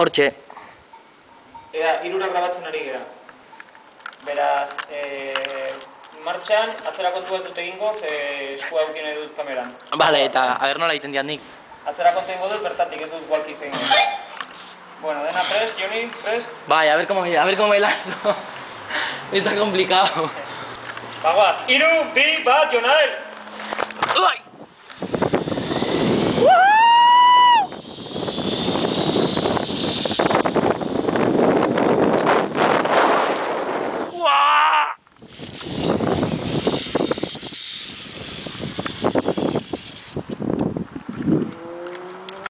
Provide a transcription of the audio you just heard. hortxe. Ea, hirura grabatzen ari gara. Beraz, martxan, atzera kontua ez dut egingo, eskua eukin nahi dut kameran. Bale, eta nola egiten diat nik. Atzera kontua egingo dut, bertatik ez dut walkie zein. Bueno, dena prest, Joni, prest. Bai, a ver como bailando. Está complicado. Bagoaz, 3, 2, 1, Jonael!